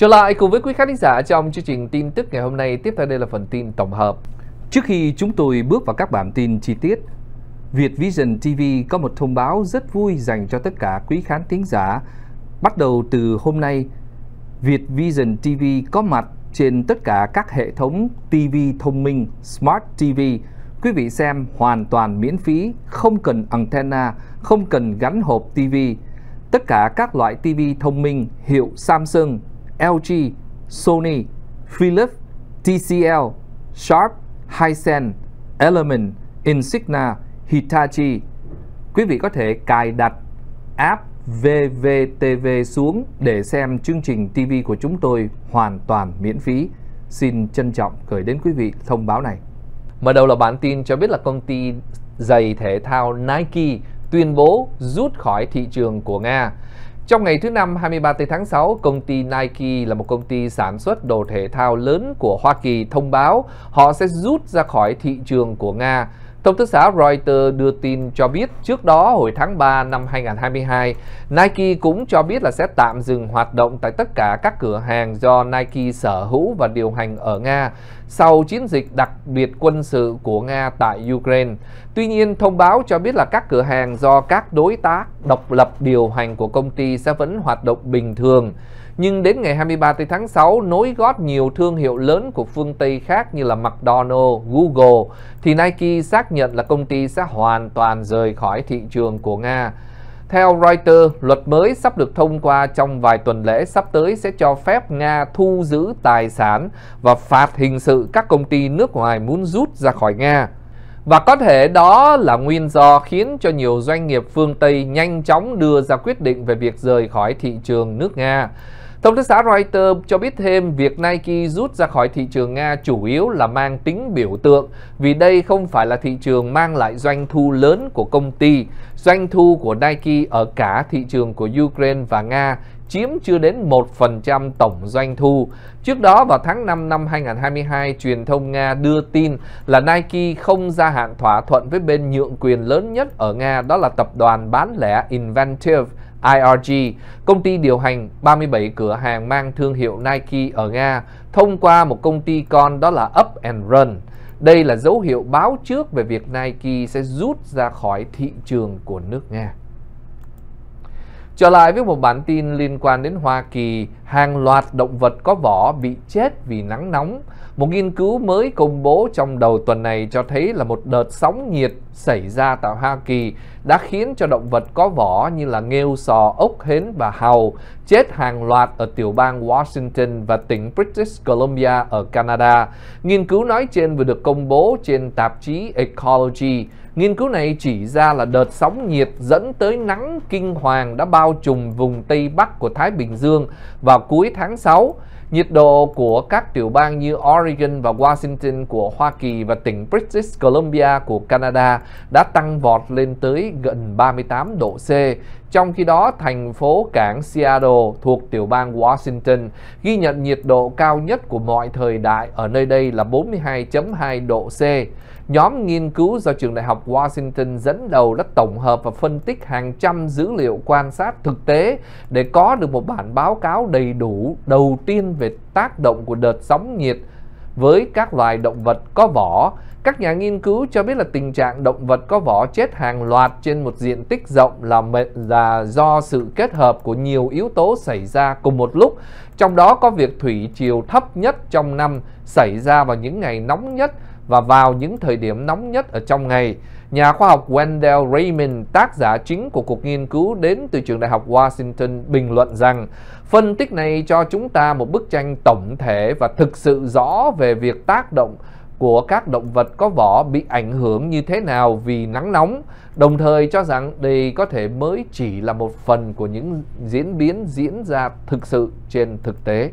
Trở lại cùng với quý khán giả trong chương trình tin tức ngày hôm nay. Tiếp theo đây là phần tin tổng hợp. Trước khi chúng tôi bước vào các bản tin chi tiết, Việt Vision TV có một thông báo rất vui dành cho tất cả quý khán thính giả. Bắt đầu từ hôm nay, Việt Vision TV có mặt trên tất cả các hệ thống TV thông minh Smart TV. Quý vị xem hoàn toàn miễn phí, không cần antenna, không cần gắn hộp TV. Tất cả các loại TV thông minh hiệu Samsung, LG, Sony, Philips, TCL, Sharp, Hisense, Element, Insignia, Hitachi. Quý vị có thể cài đặt app VVTV xuống để xem chương trình TV của chúng tôi hoàn toàn miễn phí. Xin trân trọng gửi đến quý vị thông báo này. Mở đầu là bản tin cho biết là công ty giày thể thao Nike tuyên bố rút khỏi thị trường của Nga. Trong ngày thứ Năm 23 tháng 6, công ty Nike là một công ty sản xuất đồ thể thao lớn của Hoa Kỳ thông báo họ sẽ rút ra khỏi thị trường của Nga. Thông tấn xã Reuters đưa tin cho biết trước đó hồi tháng 3 năm 2022, Nike cũng cho biết là sẽ tạm dừng hoạt động tại tất cả các cửa hàng do Nike sở hữu và điều hành ở Nga sau chiến dịch đặc biệt quân sự của Nga tại Ukraine. Tuy nhiên, thông báo cho biết là các cửa hàng do các đối tác độc lập điều hành của công ty sẽ vẫn hoạt động bình thường. Nhưng đến ngày 23 tháng 6, nối gót nhiều thương hiệu lớn của phương Tây khác như là McDonald's, Google, thì Nike xác nhận là công ty sẽ hoàn toàn rời khỏi thị trường của Nga. Theo Reuters, luật mới sắp được thông qua trong vài tuần lễ sắp tới sẽ cho phép Nga thu giữ tài sản và phạt hình sự các công ty nước ngoài muốn rút ra khỏi Nga. Và có thể đó là nguyên do khiến cho nhiều doanh nghiệp phương Tây nhanh chóng đưa ra quyết định về việc rời khỏi thị trường nước Nga. Thông tấn xã Reuters cho biết thêm việc Nike rút ra khỏi thị trường Nga chủ yếu là mang tính biểu tượng vì đây không phải là thị trường mang lại doanh thu lớn của công ty. Doanh thu của Nike ở cả thị trường của Ukraine và Nga chiếm chưa đến 1% tổng doanh thu. Trước đó vào tháng 5 năm 2022, truyền thông Nga đưa tin là Nike không gia hạn thỏa thuận với bên nhượng quyền lớn nhất ở Nga, đó là tập đoàn bán lẻ Inventive IRG, công ty điều hành 37 cửa hàng mang thương hiệu Nike ở Nga, thông qua một công ty con đó là Up and Run. Đây là dấu hiệu báo trước về việc Nike sẽ rút ra khỏi thị trường của nước Nga. Trở lại với một bản tin liên quan đến Hoa Kỳ, hàng loạt động vật có vỏ bị chết vì nắng nóng. Một nghiên cứu mới công bố trong đầu tuần này cho thấy là một đợt sóng nhiệt xảy ra tại Hoa Kỳ đã khiến cho động vật có vỏ như là nghêu sò, ốc hến và hàu chết hàng loạt ở tiểu bang Washington và tỉnh British Columbia ở Canada. Nghiên cứu nói trên vừa được công bố trên tạp chí Ecology. Nghiên cứu này chỉ ra là đợt sóng nhiệt dẫn tới nắng kinh hoàng đã bao trùm vùng Tây Bắc của Thái Bình Dương vào cuối tháng 6. Nhiệt độ của các tiểu bang như Oregon và Washington của Hoa Kỳ và tỉnh British Columbia của Canada đã tăng vọt lên tới gần 38 độ C. Trong khi đó, thành phố cảng Seattle thuộc tiểu bang Washington ghi nhận nhiệt độ cao nhất của mọi thời đại ở nơi đây là 42.2 độ C. Nhóm nghiên cứu do trường đại học Washington dẫn đầu đã tổng hợp và phân tích hàng trăm dữ liệu quan sát thực tế để có được một bản báo cáo đầy đủ đầu tiên về tác động của đợt sóng nhiệt với các loài động vật có vỏ. Các nhà nghiên cứu cho biết là tình trạng động vật có vỏ chết hàng loạt trên một diện tích rộng là do sự kết hợp của nhiều yếu tố xảy ra cùng một lúc, trong đó có việc thủy triều thấp nhất trong năm xảy ra vào những ngày nóng nhất và vào những thời điểm nóng nhất ở trong ngày. Nhà khoa học Wendell Raymond, tác giả chính của cuộc nghiên cứu đến từ trường đại học Washington, bình luận rằng phân tích này cho chúng ta một bức tranh tổng thể và thực sự rõ về việc tác động của các động vật có vỏ bị ảnh hưởng như thế nào vì nắng nóng, đồng thời cho rằng đây có thể mới chỉ là một phần của những diễn biến diễn ra thực sự trên thực tế.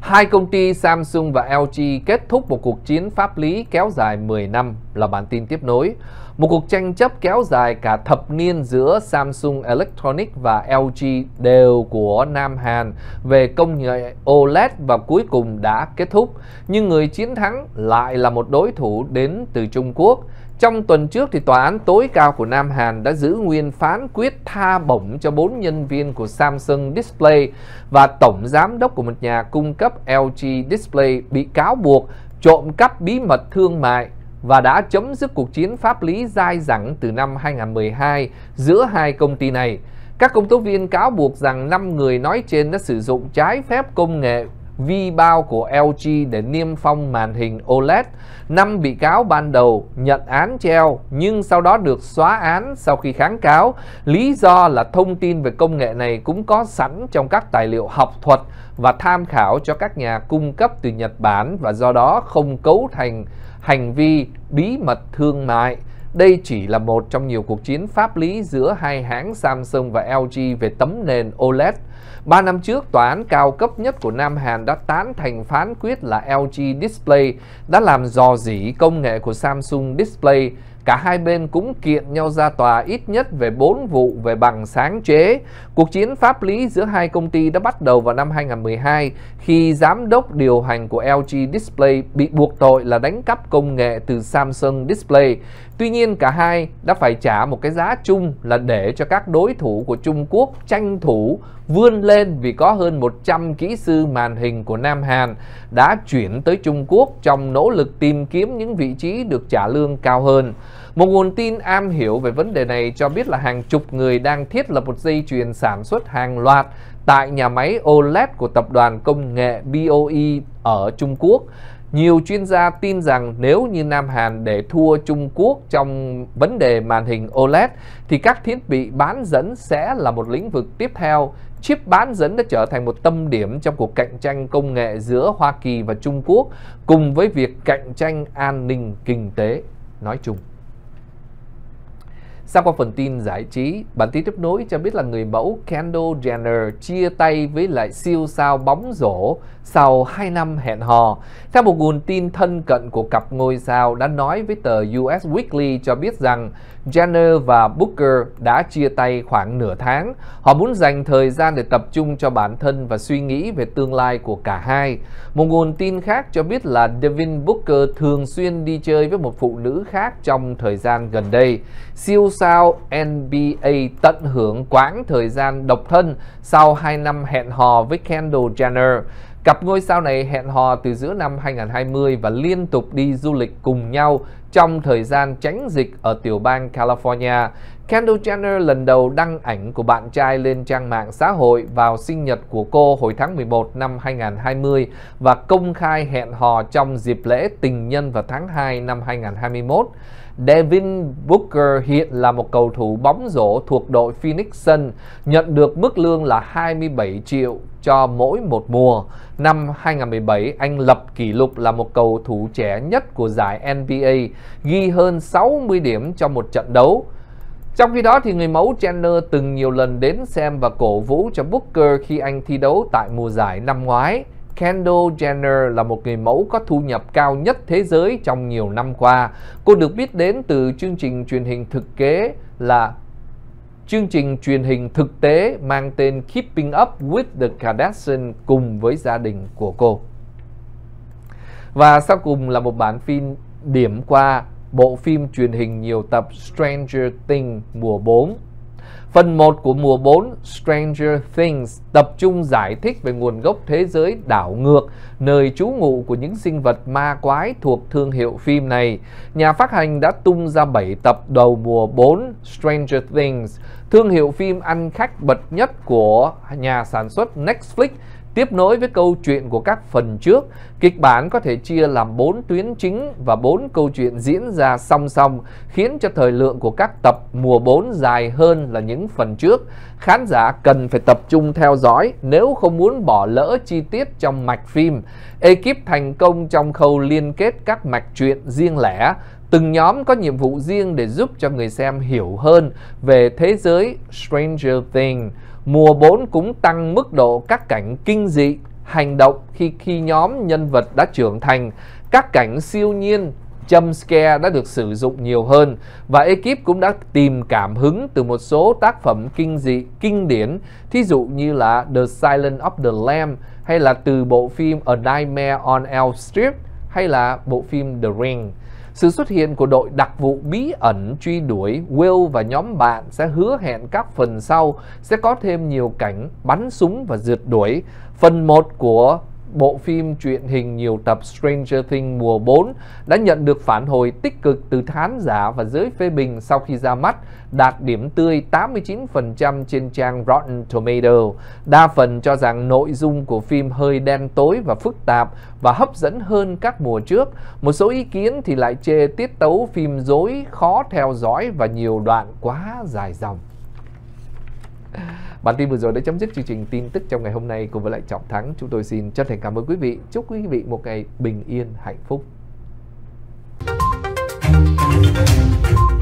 Hai công ty Samsung và LG kết thúc một cuộc chiến pháp lý kéo dài 10 năm là bản tin tiếp nối. Một cuộc tranh chấp kéo dài cả thập niên giữa Samsung Electronics và LG đều của Nam Hàn về công nghệ OLED và cuối cùng đã kết thúc. Nhưng người chiến thắng lại là một đối thủ đến từ Trung Quốc. Trong tuần trước thì tòa án tối cao của Nam Hàn đã giữ nguyên phán quyết tha bổng cho 4 nhân viên của Samsung Display và tổng giám đốc của một nhà cung cấp LG Display bị cáo buộc trộm cắp bí mật thương mại và đã chấm dứt cuộc chiến pháp lý dai dẳng từ năm 2012 giữa hai công ty này. Các công tố viên cáo buộc rằng 5 người nói trên đã sử dụng trái phép công nghệ vi bao của LG để niêm phong màn hình OLED. 5 bị cáo ban đầu nhận án treo nhưng sau đó được xóa án sau khi kháng cáo. Lý do là thông tin về công nghệ này cũng có sẵn trong các tài liệu học thuật và tham khảo cho các nhà cung cấp từ Nhật Bản và do đó không cấu thành hành vi bí mật thương mại. Đây chỉ là một trong nhiều cuộc chiến pháp lý giữa hai hãng Samsung và LG về tấm nền OLED. 3 năm trước, tòa án cao cấp nhất của Nam Hàn đã tán thành phán quyết là LG Display đã làm rò rỉ công nghệ của Samsung Display. Cả hai bên cũng kiện nhau ra tòa ít nhất về 4 vụ về bằng sáng chế. Cuộc chiến pháp lý giữa hai công ty đã bắt đầu vào năm 2012 khi giám đốc điều hành của LG Display bị buộc tội là đánh cắp công nghệ từ Samsung Display. Tuy nhiên, cả hai đã phải trả một cái giá chung là để cho các đối thủ của Trung Quốc tranh thủ vươn lên vì có hơn 100 kỹ sư màn hình của Nam Hàn đã chuyển tới Trung Quốc trong nỗ lực tìm kiếm những vị trí được trả lương cao hơn. Một nguồn tin am hiểu về vấn đề này cho biết là hàng chục người đang thiết lập một dây chuyền sản xuất hàng loạt tại nhà máy OLED của tập đoàn công nghệ BOE ở Trung Quốc. Nhiều chuyên gia tin rằng nếu như Nam Hàn để thua Trung Quốc trong vấn đề màn hình OLED thì các thiết bị bán dẫn sẽ là một lĩnh vực tiếp theo. Chip bán dẫn đã trở thành một tâm điểm trong cuộc cạnh tranh công nghệ giữa Hoa Kỳ và Trung Quốc cùng với việc cạnh tranh an ninh kinh tế nói chung. Sau qua phần tin giải trí, bản tin tiếp nối cho biết là người mẫu Kendall Jenner chia tay với lại siêu sao bóng rổ sau 2 năm hẹn hò. Theo một nguồn tin thân cận của cặp ngôi sao đã nói với tờ US Weekly cho biết rằng Jenner và Booker đã chia tay khoảng nửa tháng. Họ muốn dành thời gian để tập trung cho bản thân và suy nghĩ về tương lai của cả hai. Một nguồn tin khác cho biết là Devin Booker thường xuyên đi chơi với một phụ nữ khác trong thời gian gần đây. Siêu sao NBA tận hưởng quãng thời gian độc thân sau 2 năm hẹn hò với Kendall Jenner. Cặp ngôi sao này hẹn hò từ giữa năm 2020 và liên tục đi du lịch cùng nhau trong thời gian tránh dịch ở tiểu bang California. Kendall Jenner lần đầu đăng ảnh của bạn trai lên trang mạng xã hội vào sinh nhật của cô hồi tháng 11 năm 2020 và công khai hẹn hò trong dịp lễ tình nhân vào tháng 2 năm 2021. Devin Booker hiện là một cầu thủ bóng rổ thuộc đội Phoenix Sun, nhận được mức lương là 27 triệu cho mỗi một mùa. Năm 2017, anh lập kỷ lục là một cầu thủ trẻ nhất của giải NBA, ghi hơn 60 điểm trong một trận đấu. Trong khi đó, thì người mẫu Jenner từng nhiều lần đến xem và cổ vũ cho Booker khi anh thi đấu tại mùa giải năm ngoái. Kendall Jenner là một người mẫu có thu nhập cao nhất thế giới trong nhiều năm qua. Cô được biết đến từ chương trình truyền hình thực tế mang tên Keeping Up With The Kardashians cùng với gia đình của cô. Và sau cùng là một bản phim điểm qua bộ phim truyền hình nhiều tập Stranger Things mùa 4. Phần 1 của mùa 4 Stranger Things tập trung giải thích về nguồn gốc thế giới đảo ngược, nơi trú ngụ của những sinh vật ma quái thuộc thương hiệu phim này. Nhà phát hành đã tung ra 7 tập đầu mùa 4 Stranger Things. Thương hiệu phim ăn khách bậc nhất của nhà sản xuất Netflix tiếp nối với câu chuyện của các phần trước. Kịch bản có thể chia làm 4 tuyến chính và 4 câu chuyện diễn ra song song, khiến cho thời lượng của các tập mùa 4 dài hơn là những phần trước. Khán giả cần phải tập trung theo dõi nếu không muốn bỏ lỡ chi tiết trong mạch phim. Ekip thành công trong khâu liên kết các mạch truyện riêng lẻ. Từng nhóm có nhiệm vụ riêng để giúp cho người xem hiểu hơn về thế giới Stranger Things. Mùa 4 cũng tăng mức độ các cảnh kinh dị, hành động khi nhóm nhân vật đã trưởng thành. Các cảnh siêu nhiên, jump scare đã được sử dụng nhiều hơn. Và ekip cũng đã tìm cảm hứng từ một số tác phẩm kinh dị kinh điển, thí dụ như là The Silence of the Lamb, hay là từ bộ phim A Nightmare on Elm Street, hay là bộ phim The Ring. Sự xuất hiện của đội đặc vụ bí ẩn truy đuổi Will và nhóm bạn sẽ hứa hẹn các phần sau sẽ có thêm nhiều cảnh bắn súng và rượt đuổi. Phần 1 của bộ phim truyện hình nhiều tập Stranger Things mùa 4 đã nhận được phản hồi tích cực từ khán giả và giới phê bình sau khi ra mắt, đạt điểm tươi 89% trên trang Rotten Tomatoes. Đa phần cho rằng nội dung của phim hơi đen tối và phức tạp và hấp dẫn hơn các mùa trước. Một số ý kiến thì lại chê tiết tấu phim rối, khó theo dõi và nhiều đoạn quá dài dòng. Bản tin vừa rồi đã chấm dứt chương trình tin tức trong ngày hôm nay cùng với lại Trọng Thắng. Chúng tôi xin chân thành cảm ơn quý vị. Chúc quý vị một ngày bình yên, hạnh phúc.